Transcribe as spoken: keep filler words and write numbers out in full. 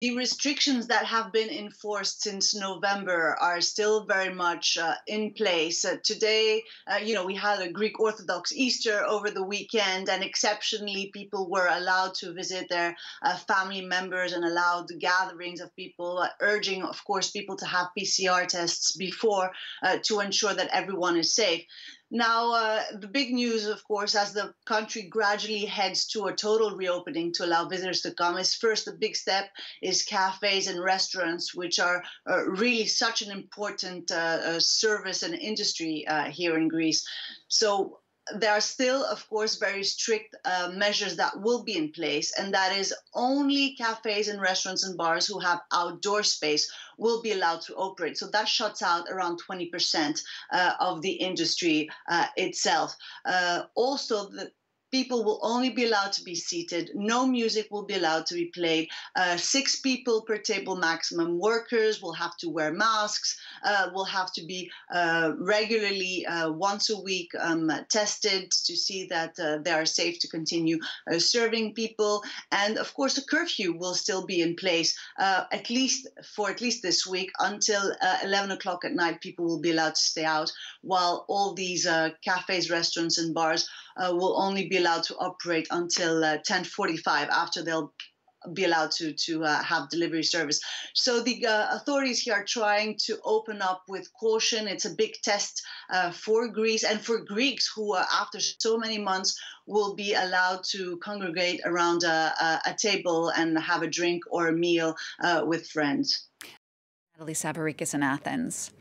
The restrictions that have been enforced since November are still very much uh, in place. Uh, today, uh, you know, we had a Greek Orthodox Easter over the weekend, and exceptionally, people were allowed to visit their uh, family members and allowed gatherings of people, uh, urging, of course, people to have P C R tests before uh, to ensure that everyone is safe. Now, uh, the big news, of course, as the country gradually heads to a total reopening to allow visitors to come, is first the big step is cafes and restaurants, which are uh, really such an important uh, uh, service and industry uh, here in Greece. So there are still, of course, very strict uh, measures that will be in place, and that is only cafes and restaurants and bars who have outdoor space will be allowed to operate. So that shuts out around twenty percent uh, of the industry uh, itself. Uh, also, the people will only be allowed to be seated. No music will be allowed to be played. Uh, six people per table maximum. Workers will have to wear masks, uh, will have to be uh, regularly, uh, once a week, um, tested to see that uh, they are safe to continue uh, serving people. And, of course, a curfew will still be in place, uh, at least for at least this week, until uh, eleven o'clock at night. People will be allowed to stay out, while all these uh, cafes, restaurants and bars Uh, will only be allowed to operate until uh, ten forty-five, after they'll be allowed to, to uh, have delivery service. So the uh, authorities here are trying to open up with caution. It's a big test uh, for Greece and for Greeks who, uh, after so many months, will be allowed to congregate around a, a, a table and have a drink or a meal uh, with friends. Natalie Savarikis in Athens.